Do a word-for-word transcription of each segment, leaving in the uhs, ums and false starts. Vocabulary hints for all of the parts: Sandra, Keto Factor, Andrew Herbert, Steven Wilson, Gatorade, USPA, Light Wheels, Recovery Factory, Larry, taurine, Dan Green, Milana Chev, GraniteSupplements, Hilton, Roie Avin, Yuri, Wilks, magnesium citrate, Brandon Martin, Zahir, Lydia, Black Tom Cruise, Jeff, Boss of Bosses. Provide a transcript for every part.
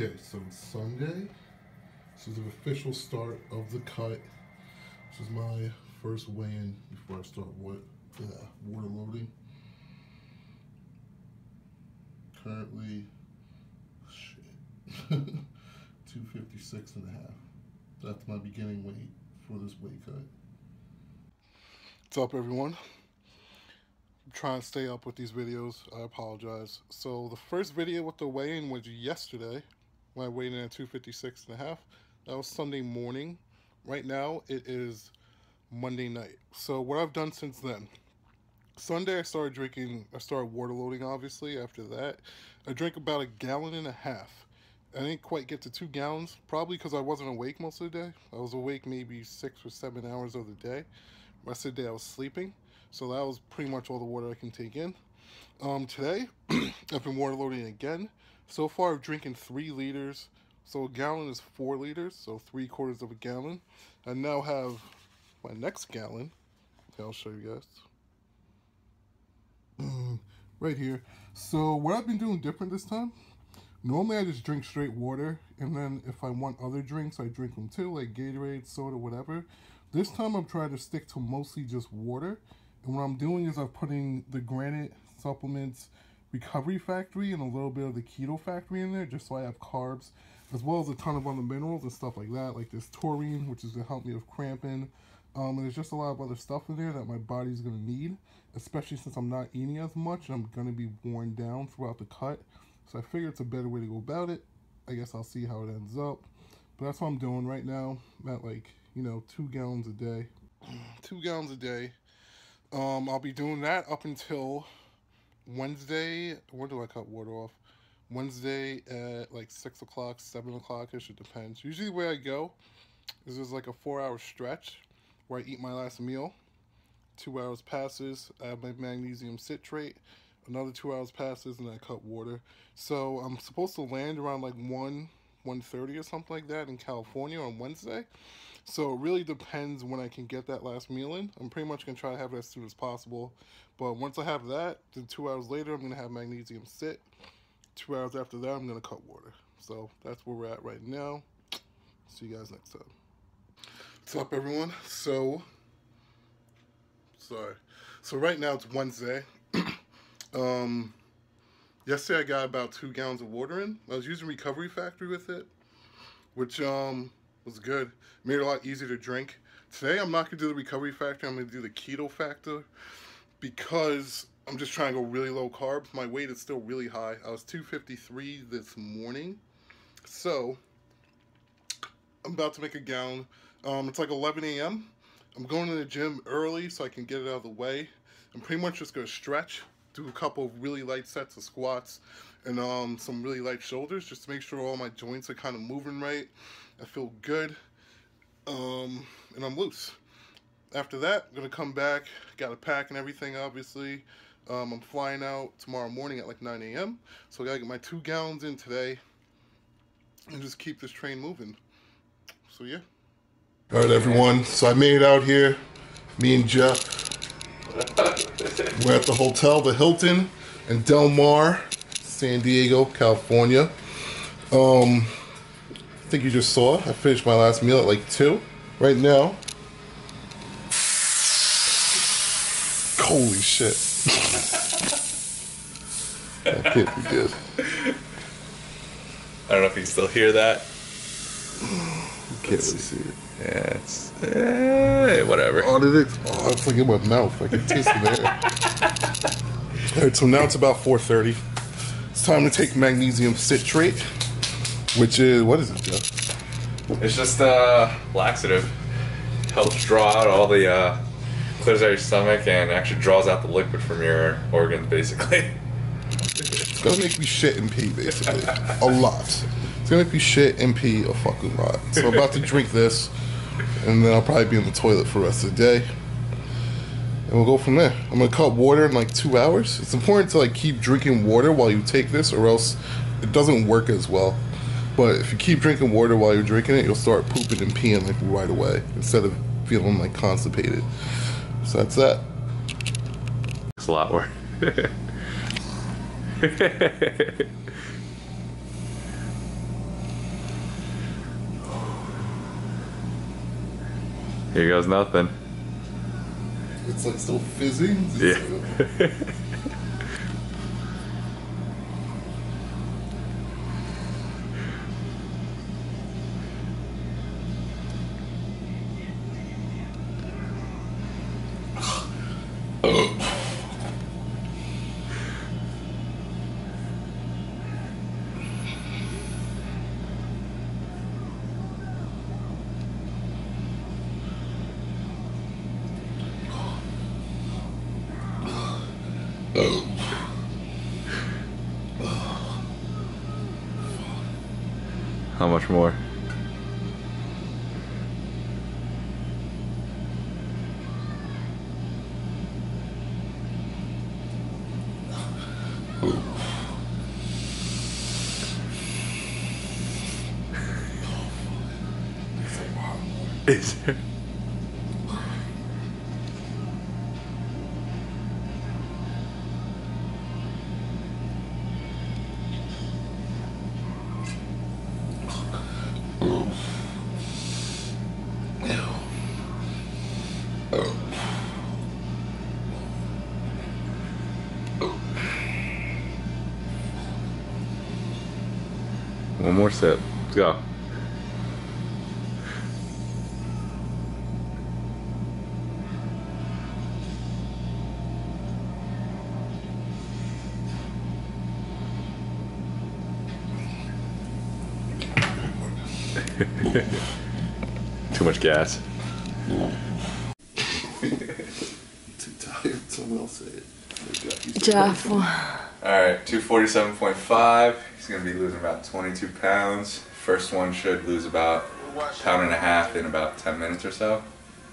Okay, so it's Sunday. This is the official start of the cut. This is my first weigh-in before I start what uh, water loading. Currently, shit, two fifty-six and a half. That's my beginning weight for this weight cut. What's up, everyone? I'm trying to stay up with these videos. I apologize. So the first video with the weigh-in was yesterday when I weighed in at two fifty-six and a half. That was Sunday morning. Right now it is Monday night. So what I've done since then. Sunday I started drinking, I started water loading obviously after that. I drank about a gallon and a half. I didn't quite get to two gallons, probably because I wasn't awake most of the day. I was awake maybe six or seven hours of the day. The rest of the day I was sleeping. So that was pretty much all the water I can take in. Um, today, I've been water loading again. So far I've drinking three liters. So a gallon is four liters, so three quarters of a gallon. I now have my next gallon. Okay, I'll show you guys. Mm, right here. So what I've been doing different this time, normally I just drink straight water, and then if I want other drinks, I drink them too, like Gatorade, soda, whatever. This time I'm trying to stick to mostly just water, and what I'm doing is I'm putting the Granite Supplements Recovery Factory and a little bit of the Keto Factory in there, just so I have carbs, as well as a ton of other minerals and stuff like that, like this taurine, which is going to help me with cramping. Um, and there's just a lot of other stuff in there that my body's going to need, especially since I'm not eating as much and I'm going to be worn down throughout the cut. So I figure it's a better way to go about it. I guess I'll see how it ends up. But that's what I'm doing right now. I'm at like, you know, two gallons a day. Two gallons a day. Um, I'll be doing that up until Wednesday. When do I cut water off? Wednesday at like six o'clock, seven o'clock-ish. It depends. Usually the way I go is there's like a four-hour stretch where I eat my last meal, two hours passes, I have my magnesium citrate, another two hours passes, and I cut water. So I'm supposed to land around like one, one thirty or something like that in California on Wednesday. So it really depends when I can get that last meal in. I'm pretty much gonna try to have it as soon as possible. But once I have that, then two hours later, I'm gonna have magnesium sit. Two hours after that, I'm gonna cut water. So that's where we're at right now. See you guys next time. What's up, everyone? So, sorry. So right now it's Wednesday. um, yesterday I got about two gallons of water in. I was using Recovery Factory with it, which um was good. Made it a lot easier to drink. Today I'm not gonna do the Recovery Factory. I'm gonna do the Keto Factor because I'm just trying to go really low carbs. My weight is still really high. I was two fifty-three this morning, so I'm about to make a gallon. Um, it's like eleven A M I'm going to the gym early so I can get it out of the way. I'm pretty much just going to stretch, do a couple of really light sets of squats, and um, some really light shoulders just to make sure all my joints are kind of moving right. I feel good, um, and I'm loose. After that, I'm going to come back, got to pack and everything, obviously. Um, I'm flying out tomorrow morning at like nine A M So I got to get my two gallons in today and just keep this train moving. So yeah. All right, everyone. So I made it out here. Me and Jeff. We're at the hotel, the Hilton, in Del Mar, San Diego, California. Um, I think you just saw it. I finished my last meal at like two. Right now. Holy shit! That can't be good. I don't know if you can still hear that. You can't Let's really see it. Yeah, it's, eh, whatever. Oh, did it? Oh, it's like in my mouth. I can taste it there. All right, so now it's about four thirty. It's time to take magnesium citrate, which is, what is it, Jeff? It's just uh, laxative. Helps draw out all the, uh, clears out your stomach and actually draws out the liquid from your organs, basically. It's gonna make me shit and pee, basically. A lot. It's gonna make me shit and pee a fucking lot. So I'm about to drink this. And then I'll probably be in the toilet for the rest of the day. And we'll go from there. I'm going to cut water in like two hours. It's important to like keep drinking water while you take this, or else it doesn't work as well. But if you keep drinking water while you're drinking it, you'll start pooping and peeing like right away, instead of feeling like constipated. So that's that. It's a lot more. Here goes nothing. It's like still fizzing. Yeah. How much more? Is there? One more sip. Let's go. Too much gas. Too tired. Someone else said it. Jeff. All right, two forty-seven point five. He's gonna be losing about twenty-two pounds. First one should lose about a pound and a half in about ten minutes or so.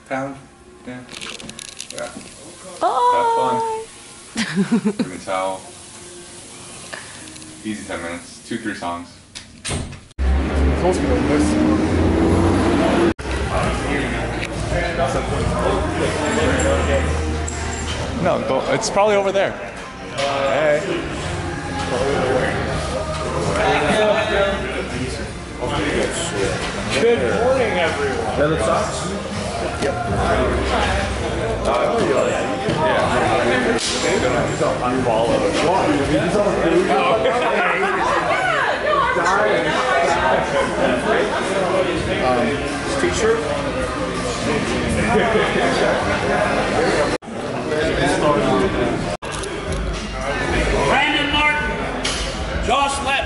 Pound? Yeah. Yeah. Oh. Have fun. Give me a towel. Easy ten minutes. Two, three songs. It's almost gonna miss. No, don't, it's probably over there. Hey. It's probably over there. Good morning, everyone. That looks awesome. Yep. Yeah. Unfollow. Um, his t-shirt. Brandon Martin, Josh Lett.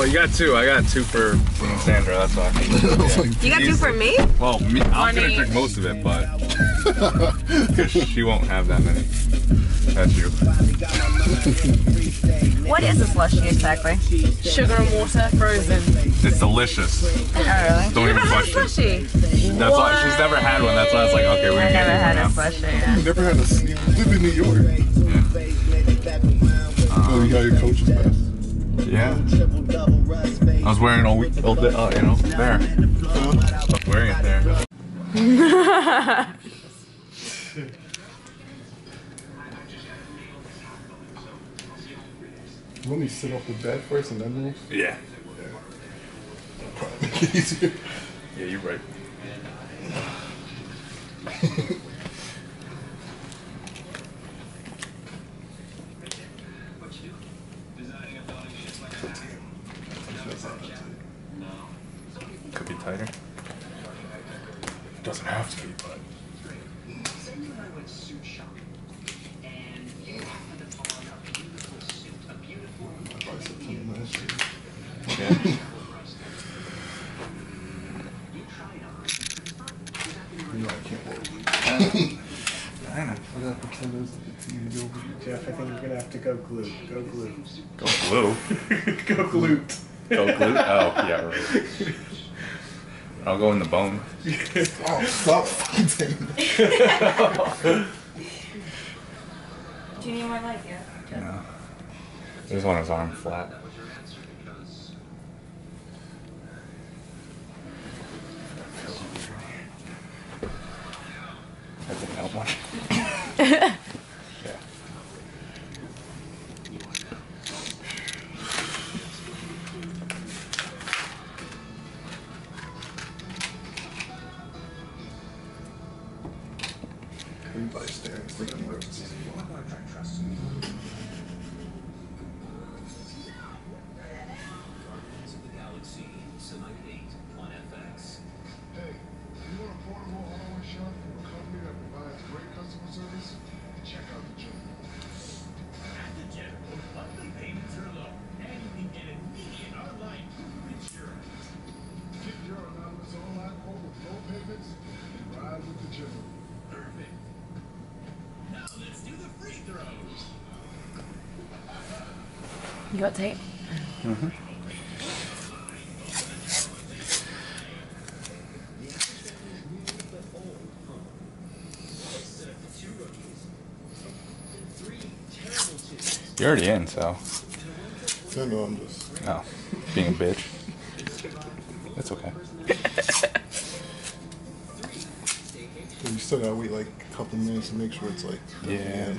I got two. I got two for Sandra. That's all. Yeah. You got two for me? Well, me, I'm gonna drink most of it, but she won't have that many. That's you. What is a slushie exactly? Sugar and water frozen. It's delicious. Oh, really? Don't even question. Slushie? That's why she's never had one. That's why I was like, okay, we're gonna get it. Never had a slushie. I've never had a slushie. Live in New York. Yeah. Um, oh, you got your coach's pass. Yeah. I was wearing all week, all day, uh, you know, there. I was wearing it there. Let me sit off the bed first and then move. Yeah. That'll probably make it easier. Yeah, you're right. Could be tighter. It doesn't have to be, but. Yeah. Jeff to go glute. Go glute. Go glue? Go glute. Go glute? Oh, yeah, right. I'll go in the bone. Oh, stop fucking saying that. Do you need more light? Yeah. Yeah. There's one on his arm flat. That didn't help much. Yeah. Everybody's staring at freaking words. You got tape? Mm-hmm. You're already in, so. I know, I'm just. No, being a bitch. That's okay. You still gotta wait like a couple minutes to make sure it's like. Yeah.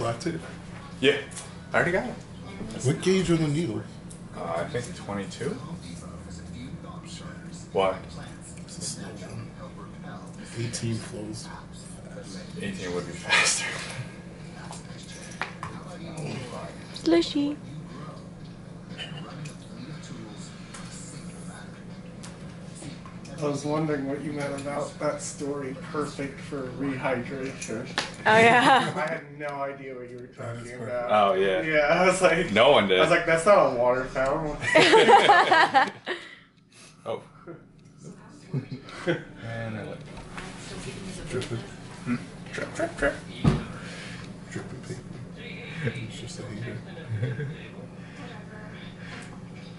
Latte? Yeah, I already got it. What gauge are the needles? Uh, I think twenty-two. Why? It's a slow one. eighteen flows. eighteen would be faster. Slushy. I was wondering what you meant about that story, perfect for rehydration. Oh, yeah. I had no idea what you were talking about. Oh, yeah. Yeah, I was like... No one did. I was like, that's not a water fountain. Oh. And I let go. Drip it. Hmm? Drip, drip, drip. Drip it, baby. It's just a heater.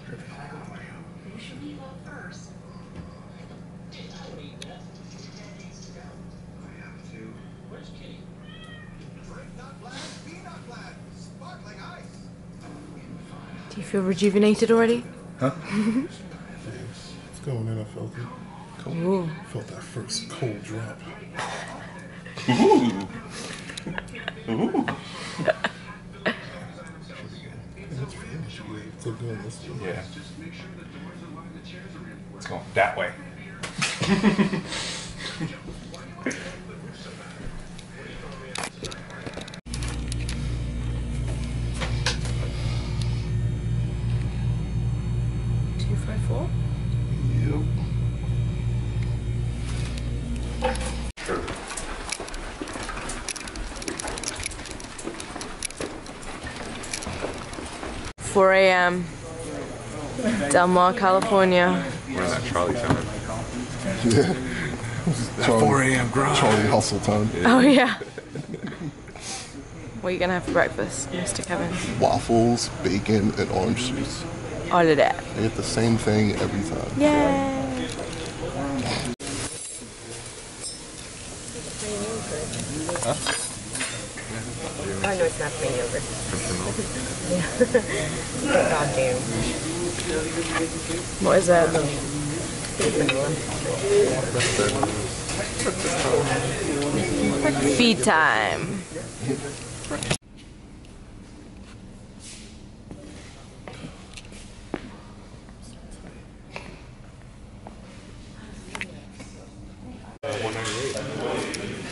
Drip it. You should be one first. Do you feel rejuvenated already? Huh? It's going in, I felt it. Cold. Ooh. Felt that first cold drop. Ooh. Ooh. Yeah. It's going that way. two five four? Yep. Sure. four a m Del Mar, California. Where's that Charlie sound? Yeah. four a m grind. Charlie hustle time. Yeah. Oh, yeah. What are you going to have for breakfast, Mister Kevin? Waffles, bacon, and orange juice. All of that. I get the same thing every time. Yay! Huh? Oh, no, it's not green yogurt. Yeah. God damn. What is that? Feed time.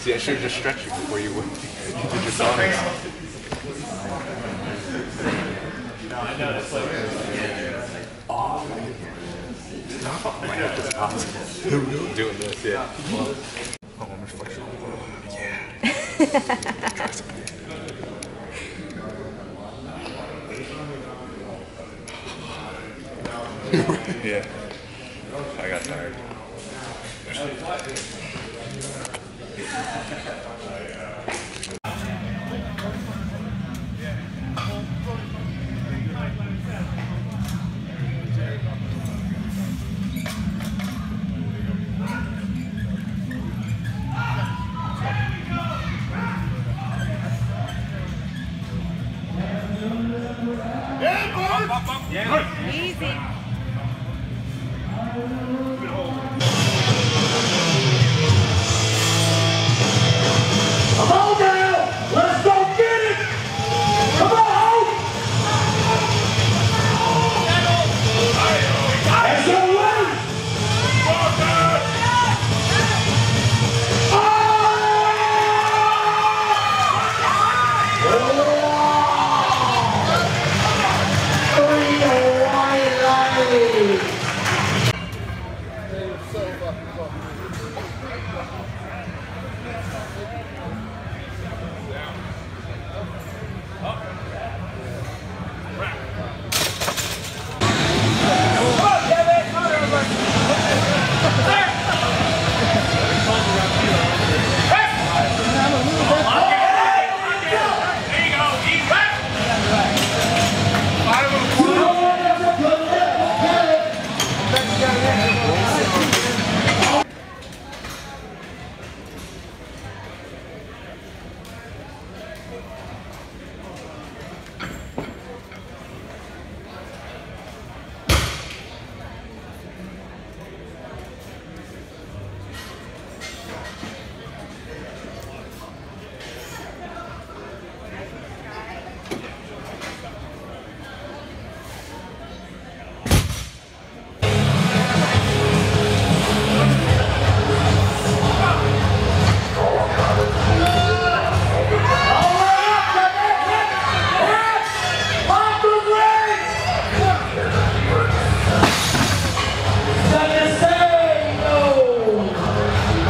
See, I should have just stretched you before you went. You did your song. I know, it's like... Oh, my God. My head is awesome. Doing this, yeah. Oh, I'm reflection. Yeah. Try something. Yeah. I got tired.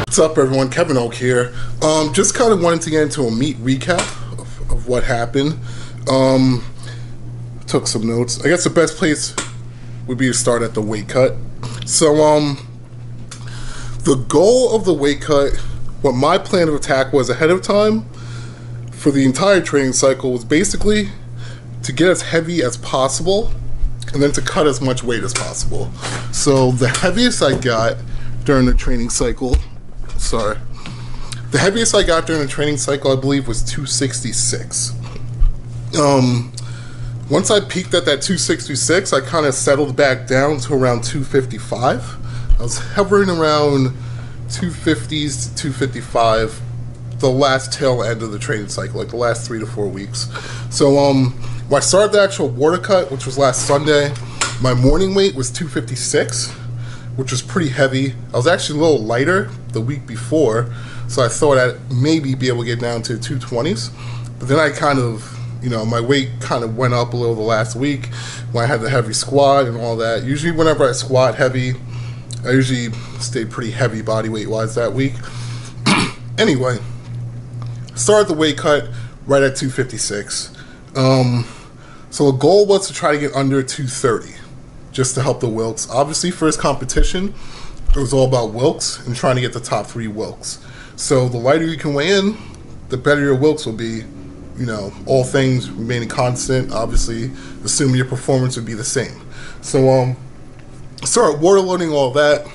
What's up, everyone? Kevin Oak here. Um, just kind of wanted to get into a meet recap of, of what happened. Um, took some notes. I guess the best place would be to start at the weight cut. So, um, the goal of the weight cut, what my plan of attack was ahead of time for the entire training cycle, was basically to get as heavy as possible and then to cut as much weight as possible. So the heaviest I got during the training cycle Sorry. The heaviest I got during the training cycle, I believe, was two sixty-six. Um, once I peaked at that two sixty-six, I kind of settled back down to around two fifty-five. I was hovering around two fifties to two fifty-five the last tail end of the training cycle, like the last three to four weeks. So um, when I started the actual water cut, which was last Sunday, my morning weight was two fifty-six, which was pretty heavy. I was actually a little lighter the week before, so I thought I'd maybe be able to get down to two twenties. But then I kind of, you know, my weight kind of went up a little the last week when I had the heavy squat and all that. Usually whenever I squat heavy, I usually stay pretty heavy body weight wise that week. Anyway, started the weight cut right at two fifty-six. Um, so the goal was to try to get under two thirty. Just to help the Wilks. Obviously, for his competition, it was all about Wilks and trying to get the top three Wilks. So the lighter you can weigh in, the better your Wilks will be, you know, all things remaining constant, obviously, assuming your performance would be the same. So um, start water loading all that,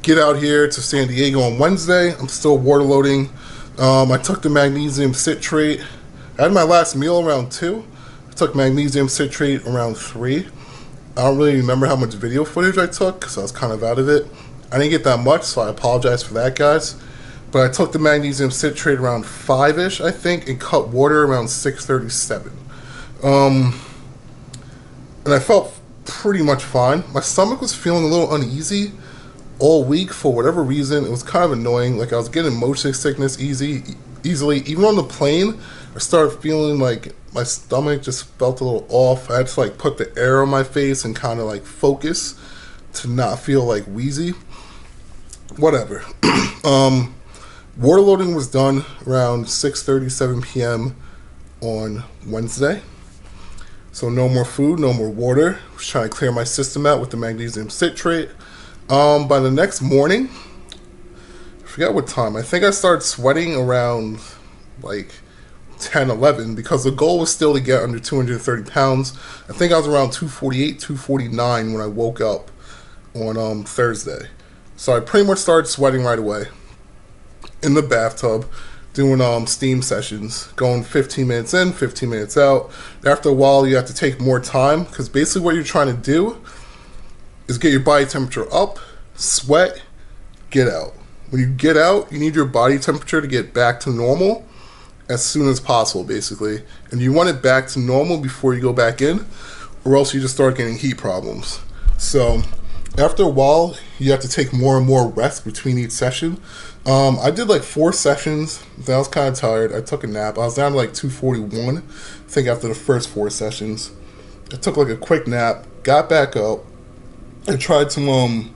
get out here to San Diego on Wednesday. I'm still water loading. Um, I took the magnesium citrate. I had my last meal around two. I took magnesium citrate around three. I don't really remember how much video footage I took because I was kind of out of it. I didn't get that much, so I apologize for that, guys. But I took the magnesium citrate around five-ish, I think, and cut water around six thirty-seven. Um, and I felt pretty much fine. My stomach was feeling a little uneasy, all week for whatever reason. It was kind of annoying. Like, I was getting motion sickness easy, easily. Even on the plane, I started feeling like my stomach just felt a little off. I had to, like, put the air on my face and kind of, like, focus to not feel, like, wheezy. Whatever. um, water loading was done around six thirty, seven p.m. on Wednesday. So no more food, no more water. I was trying to clear my system out with the magnesium citrate. Um, by the next morning, I forgot what time. I think I started sweating around like ten, eleven because the goal was still to get under two hundred thirty pounds. I think I was around two forty-eight, two forty-nine when I woke up on um, Thursday. So I pretty much started sweating right away in the bathtub, doing um, steam sessions, going fifteen minutes in, fifteen minutes out. After a while, you have to take more time because basically what you're trying to do is get your body temperature up, sweat, get out. When you get out, you need your body temperature to get back to normal as soon as possible, basically. And you want it back to normal before you go back in, or else you just start getting heat problems. So after a while, you have to take more and more rest between each session. Um, I did like four sessions, then I was kind of tired. I took a nap. I was down to like two forty-one, I think, after the first four sessions. I took like a quick nap, got back up. I tried some, um,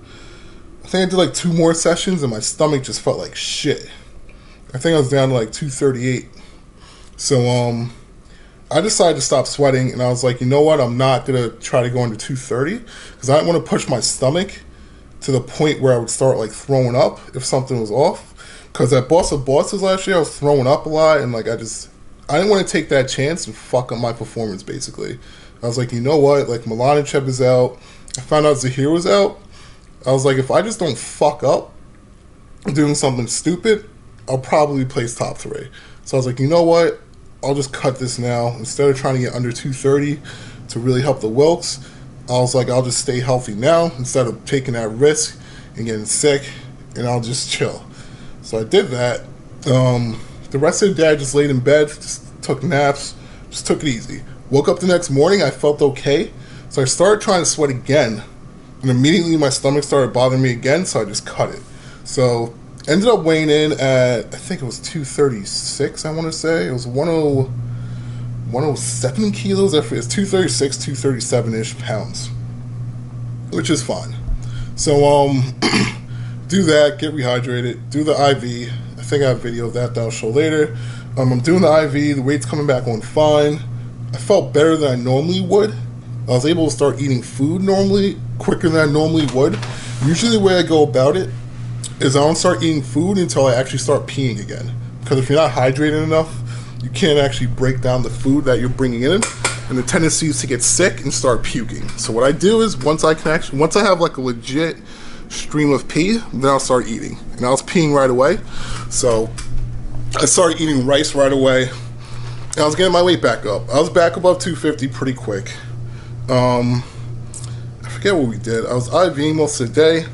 I think I did like two more sessions and my stomach just felt like shit. I think I was down to like two thirty-eight. So, um, I decided to stop sweating and I was like, you know what? I'm not going to try to go into two thirty because I didn't want to push my stomach to the point where I would start like throwing up if something was off. Because at Boss of Bosses last year, I was throwing up a lot and like I just, I didn't want to take that chance and fuck up my performance basically. I was like, you know what? Like, Milana Chev is out. I found out Zahir was out. I was like, if I just don't fuck up doing something stupid, I'll probably place top three. So I was like, you know what? I'll just cut this now. Instead of trying to get under two thirty to really help the Wilks, I was like, I'll just stay healthy now instead of taking that risk and getting sick, and I'll just chill. So I did that. Um, the rest of the day, I just laid in bed, just took naps, just took it easy. Woke up the next morning, I felt okay. So I started trying to sweat again, and immediately my stomach started bothering me again, so I just cut it. So ended up weighing in at, I think it was two thirty-six, I want to say. It was one oh seven kilos. It's two thirty-six, two thirty-seven-ish pounds, which is fine. So um, do that, get rehydrated, do the I V. I think I have a video of that that I'll show later. Um, I'm doing the I V. The weight's coming back on fine. I felt better than I normally would. I was able to start eating food normally, quicker than I normally would. Usually the way I go about it is I don't start eating food until I actually start peeing again. Because if you're not hydrated enough, you can't actually break down the food that you're bringing in. And the tendency is to get sick and start puking. So what I do is once I can actually, once I have like a legit stream of pee, then I'll start eating. And I was peeing right away. So I started eating rice right away. And I was getting my weight back up. I was back above two fifty pretty quick. Um, I forget what we did. I was IVing most of the day.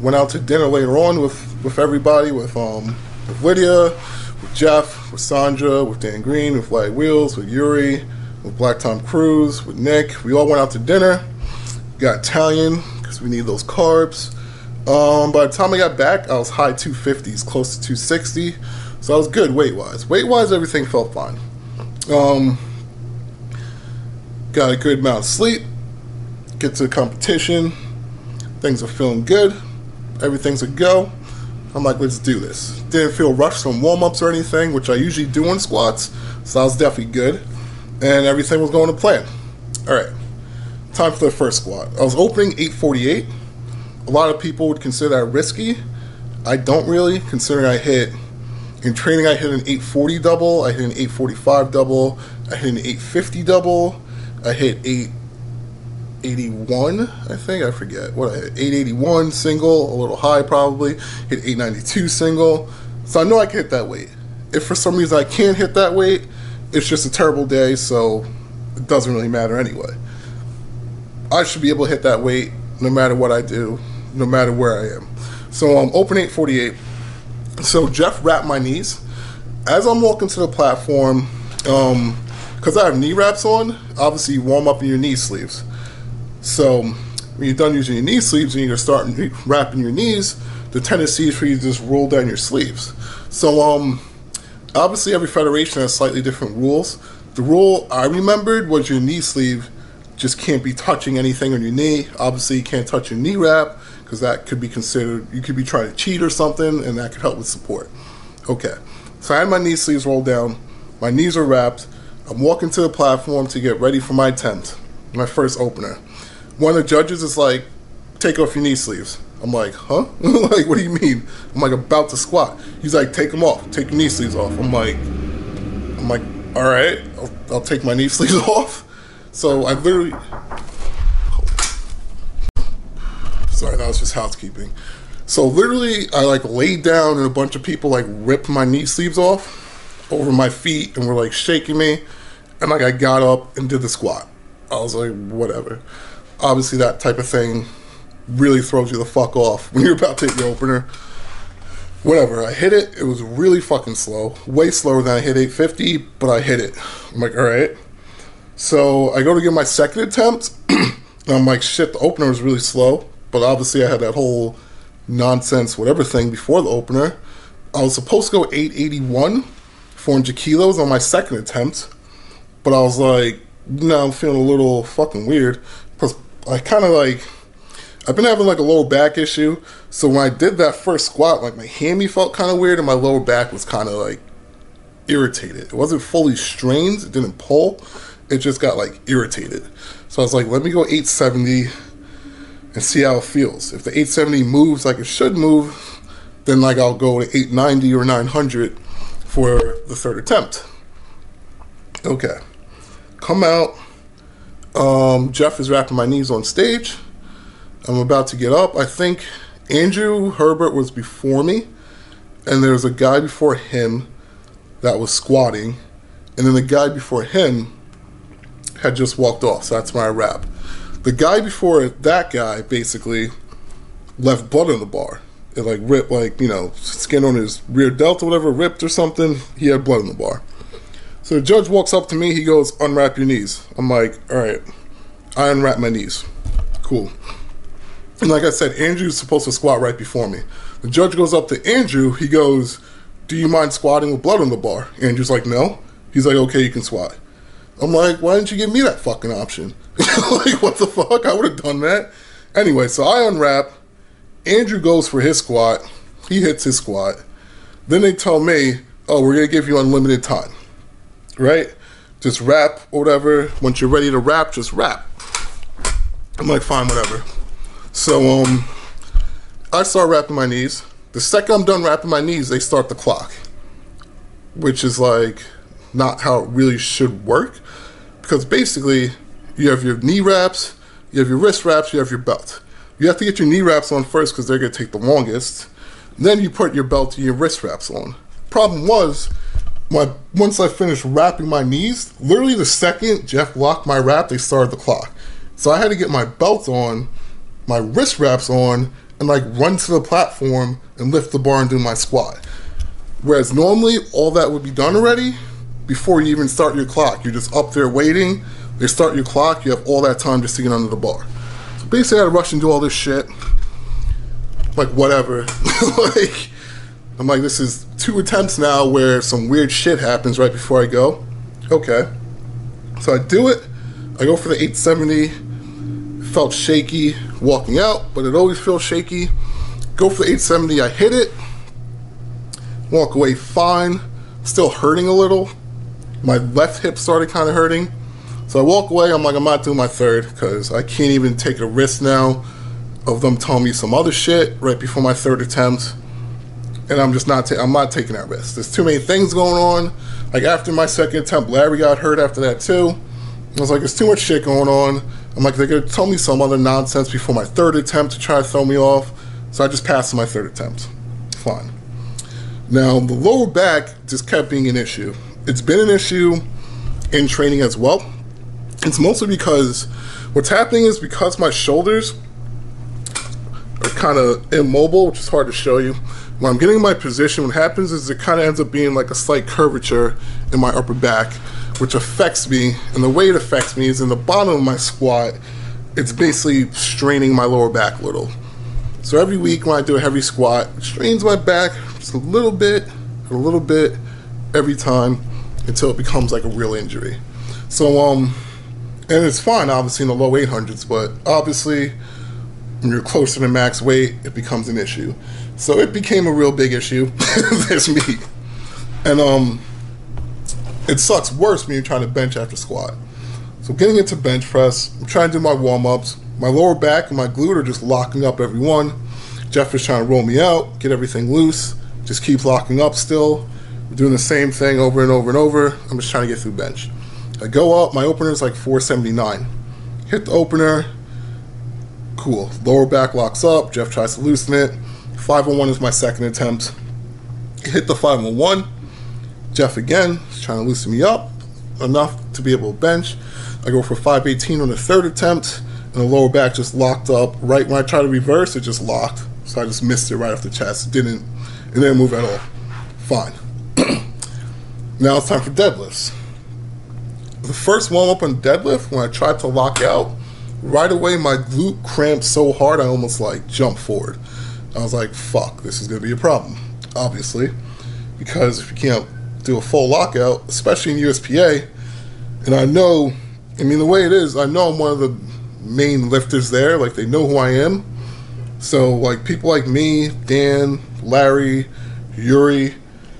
Went out to dinner later on with, with everybody, with um with Lydia, with Jeff, with Sandra, with Dan Green, with Light Wheels, with Yuri, with Black Tom Cruise, with Nick. We all went out to dinner. Got Italian because we need those carbs. Um, by the time I got back, I was high two fifties, close to two sixty. So I was good weight-wise. Weight-wise, everything felt fine. Um... Got a good amount of sleep, get to the competition, things are feeling good, everything's a go. I'm like, let's do this. Didn't feel rushed from warm-ups or anything, which I usually do on squats, so I was definitely good, and everything was going to plan. All right, time for the first squat. I was opening eight forty-eight. A lot of people would consider that risky. I don't really, considering I hit, in training I hit an eight forty double, I hit an eight forty-five double, I hit an eight fifty double, I hit eight eighty-one, I think, I forget what I hit, eight eighty-one single, a little high probably, hit eight ninety-two single, so I know I can hit that weight. If for some reason I can't hit that weight, it's just a terrible day, so it doesn't really matter anyway. I should be able to hit that weight no matter what I do, no matter where I am. So I'm um, open eight forty-eight, so Jeff wrapped my knees. As I'm walking to the platform, um, because I have knee wraps on, obviously you warm up in your knee sleeves. So when you're done using your knee sleeves and you're starting wrapping your knees, the tendency is for you to just roll down your sleeves. So um, obviously every federation has slightly different rules. The rule I remembered was your knee sleeve just can't be touching anything on your knee. Obviously you can't touch your knee wrap because that could be considered, you could be trying to cheat or something, and that could help with support. Okay, so I had my knee sleeves rolled down, my knees are wrapped, I'm walking to the platform to get ready for my attempt, my first opener. One of the judges is like, take off your knee sleeves. I'm like, huh? Like, what do you mean? I'm like, about to squat. He's like, take them off, take your knee sleeves off. I'm like, I'm like, all right, I'll, I'll take my knee sleeves off. So I literally, sorry, that was just housekeeping. So literally, I like laid down and a bunch of people like ripped my knee sleeves off over my feet and were like shaking me. And like I got up and did the squat. I was like, whatever. Obviously that type of thing really throws you the fuck off when you're about to hit your opener. Whatever, I hit it. It was really fucking slow. Way slower than I hit eight fifty, but I hit it. I'm like, all right. So I go to get my second attempt, and I'm like, shit, the opener was really slow, but obviously I had that whole nonsense whatever thing before the opener. I was supposed to go eight eighty-one, four hundred kilos on my second attempt, but I was like, no, I'm feeling a little fucking weird, because I kind of like, I've been having like a lower back issue, so when I did that first squat, like my hammy felt kind of weird, and my lower back was kind of like irritated. It wasn't fully strained, it didn't pull. It just got like irritated. So I was like, let me go eight seventy and see how it feels. If the eight seventy moves like it should move, then like I'll go to eight ninety or nine hundred for the third attempt. Okay, come out, um, Jeff is wrapping my knees on stage. I'm about to get up. I think Andrew Herbert was before me, and there was a guy before him that was squatting, and then the guy before him had just walked off, so that's my wrap. The guy before that guy basically left blood on the bar. It like ripped, like, you know, skin on his rear delta, whatever, ripped or something. He had blood on the bar. So the judge walks up to me, he goes, unwrap your knees. I'm like, all right, I unwrap my knees. Cool. And like I said, Andrew's supposed to squat right before me. The judge goes up to Andrew, he goes, do you mind squatting with blood on the bar? Andrew's like, no. He's like, okay, you can squat. I'm like, why didn't you give me that fucking option? Like, what the fuck? I would have done that. Anyway, so I unwrap. Andrew goes for his squat. He hits his squat. Then they tell me, oh, we're going to give you unlimited time. Right? Just wrap or whatever. Once you're ready to wrap, just wrap. I'm like, fine, whatever. So um, I start wrapping my knees. The second I'm done wrapping my knees, they start the clock, which is like not how it really should work, because basically you have your knee wraps, you have your wrist wraps, you have your belt. You have to get your knee wraps on first because they're going to take the longest. Then you put your belt and your wrist wraps on. Problem was, my, once I finished wrapping my knees, literally the second Jeff locked my wrap, they started the clock. So I had to get my belt on, my wrist wraps on, and like run to the platform and lift the bar and do my squat. Whereas normally all that would be done already before you even start your clock. You're just up there waiting, they start your clock, you have all that time just to get under the bar. So basically I had to rush and do all this shit, like whatever. Like, I'm like, this is two attempts now where some weird shit happens right before I go. Okay, so I do it, I go for the eight seventy, felt shaky walking out, but it always feels shaky. Go for the eight seventy, I hit it, walk away fine, still hurting a little. My left hip started kind of hurting. So I walk away. I'm like, I'm not doing my third because I can't even take a risk now of them telling me some other shit right before my third attempt. And I'm just not, ta I'm not taking that risk. There's too many things going on. Like after my second attempt, Larry got hurt after that too. I was like, there's too much shit going on. I'm like, they're going to tell me some other nonsense before my third attempt to try to throw me off. So I just passed my third attempt. Fine. Now, the lower back just kept being an issue. It's been an issue in training as well. It's mostly because what's happening is because my shoulders are kind of immobile, which is hard to show you. When I'm getting in my position, what happens is it kind of ends up being like a slight curvature in my upper back, which affects me. And the way it affects me is in the bottom of my squat, it's basically straining my lower back a little. So every week when I do a heavy squat, it strains my back just a little bit, a little bit, every time until it becomes like a real injury. So, um, and it's fine obviously in the low eight hundreds, but obviously when you're closer to max weight, it becomes an issue. So it became a real big issue. That's me. And um, it sucks worse when you're trying to bench after squat. So getting into bench press, I'm trying to do my warm-ups. My lower back and my glute are just locking up every one. Jeff is trying to roll me out, get everything loose, just keep locking up still. We're doing the same thing over and over and over. I'm just trying to get through bench. I go up, my opener is like four seventy-nine. Hit the opener, cool. Lower back locks up, Jeff tries to loosen it. five oh one is my second attempt. Hit the five oh one. Jeff again, is trying to loosen me up enough to be able to bench. I go for five eighteen on the third attempt, and the lower back just locked up. Right when I tried to reverse, it just locked. So I just missed it right off the chest. It didn't, it didn't move at all. Fine. Now it's time for deadlifts. The first warm-up on deadlift, when I tried to lock out, right away my glute cramped so hard I almost like jumped forward. I was like, fuck, this is going to be a problem, obviously. Because if you can't do a full lockout, especially in U S P A, and I know, I mean the way it is, I know I'm one of the main lifters there, like they know who I am. So like people like me, Dan, Larry, Yuri,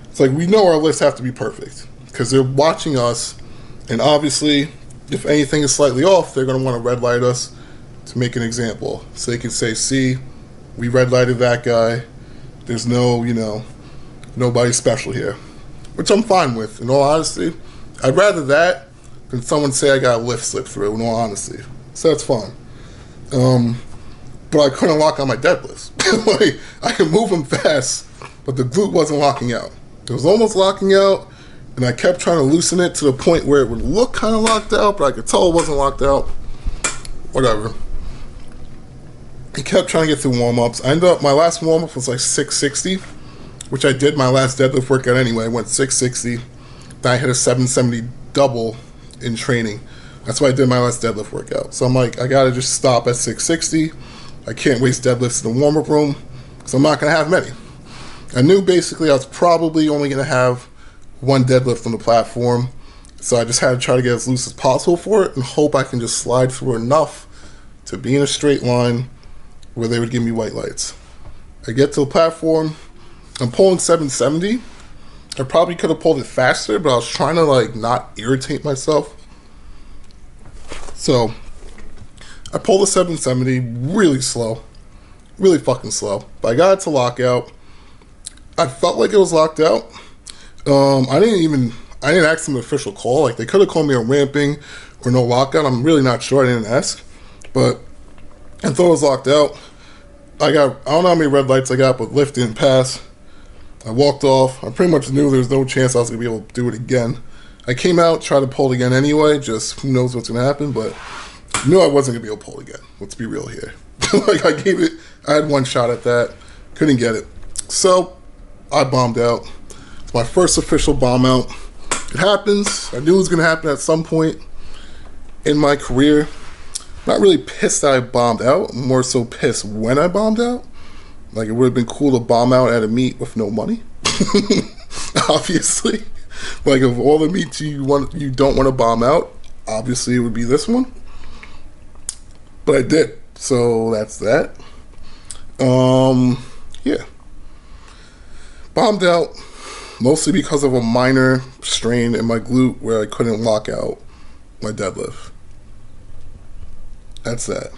it's like we know our lists have to be perfect because they're watching us, and obviously if anything is slightly off, they're going to want to red light us to make an example. So they can say, see, we red lighted that guy, there's no, you know, nobody special here. Which I'm fine with, in all honesty. I'd rather that than someone say I got a lift slip through, in all honesty. So that's fine. Um, but I couldn't lock on my deadlifts. Like, I could move them fast, but the glute wasn't locking out. It was almost locking out, and I kept trying to loosen it to the point where it would look kind of locked out, but I could tell it wasn't locked out. Whatever. I kept trying to get through warm-ups. I ended up, my last warm-up was like six sixty. Which I did my last deadlift workout anyway. I went six sixty, then I hit a seven seventy double in training. That's why I did my last deadlift workout. So I'm like, I gotta just stop at six sixty. I can't waste deadlifts in the warm-up room, because I'm not gonna have many. I knew basically I was probably only gonna have one deadlift on the platform, so I just had to try to get as loose as possible for it and hope I can just slide through enough to be in a straight line where they would give me white lights. I get to the platform, I'm pulling seven seventy. I probably could have pulled it faster, but I was trying to like not irritate myself. So I pulled the seven seventy really slow. Really fucking slow. But I got it to lock out. I felt like it was locked out. Um, I didn't even, I didn't ask them an official call. Like they could have called me a ramping or no lockout. I'm really not sure. I didn't ask. But I thought it was locked out. I got, I don't know how many red lights I got, but lift didn't pass. I walked off. I pretty much knew there was no chance I was going to be able to do it again. I came out, tried to pull it again anyway, just who knows what's going to happen, but I knew I wasn't going to be able to pull it again. Let's be real here. Like, I gave it, I had one shot at that, couldn't get it. So, I bombed out. It's my first official bomb out. It happens. I knew it was going to happen at some point in my career. Not really pissed that I bombed out, I'm more so pissed when I bombed out. Like, it would have been cool to bomb out at a meet with no money. Obviously. Like, of all the meets you want, you don't want to bomb out, obviously it would be this one. But I did. So, that's that. Um, yeah. Bombed out, mostly because of a minor strain in my glute where I couldn't lock out my deadlift. That's that.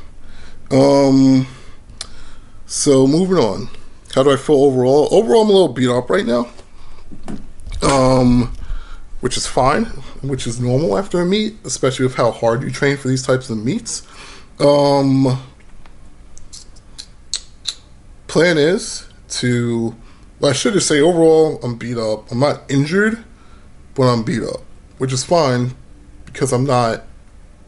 Um, so moving on. How do I feel overall? Overall, I'm a little beat up right now, um, which is fine, which is normal after a meet, especially with how hard you train for these types of meets. Um, plan is to, well, I should just say overall, I'm beat up. I'm not injured, but I'm beat up, which is fine because I'm not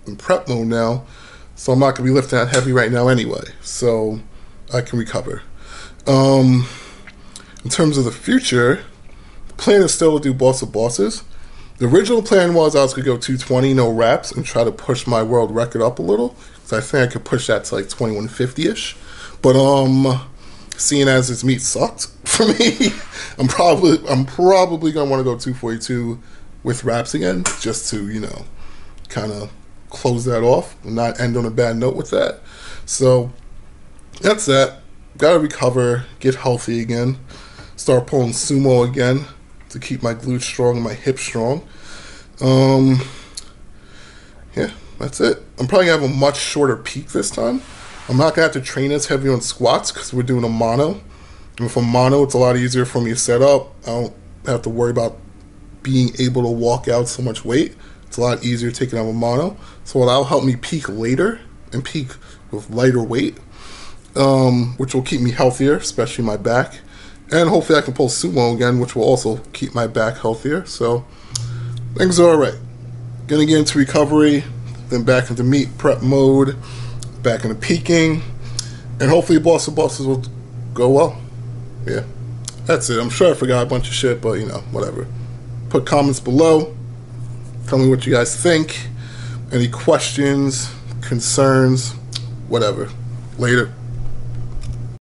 in prep mode now. So I'm not going to be lifting that heavy right now anyway, so I can recover. Um, in terms of the future, the plan is still to do Boss of Bosses. The original plan was I was going to go two twenty, no reps, and try to push my world record up a little. Because I think I could push that to like twenty-one fifty-ish. But um, seeing as this meat sucked for me, I'm probably I'm probably going to want to go two forty-two with reps again. Just to, you know, kind of close that off and not end on a bad note with that. So that's that. Got to recover, get healthy again. Start pulling sumo again to keep my glutes strong and my hips strong. Um, yeah, that's it. I'm probably going to have a much shorter peak this time. I'm not going to have to train as heavy on squats because we're doing a mono. And with a mono, it's a lot easier for me to set up. I don't have to worry about being able to walk out so much weight. It's a lot easier taking out a mono. So that'll help me peak later and peak with lighter weight, um, which will keep me healthier, especially my back. And hopefully I can pull sumo again, which will also keep my back healthier. So things are all right. Gonna get into recovery, then back into meat prep mode, back into peaking, and hopefully Boss of Bosses will go well. Yeah, that's it. I'm sure I forgot a bunch of shit, but you know, whatever. Put comments below. Tell me what you guys think. Any questions, concerns, whatever. Later.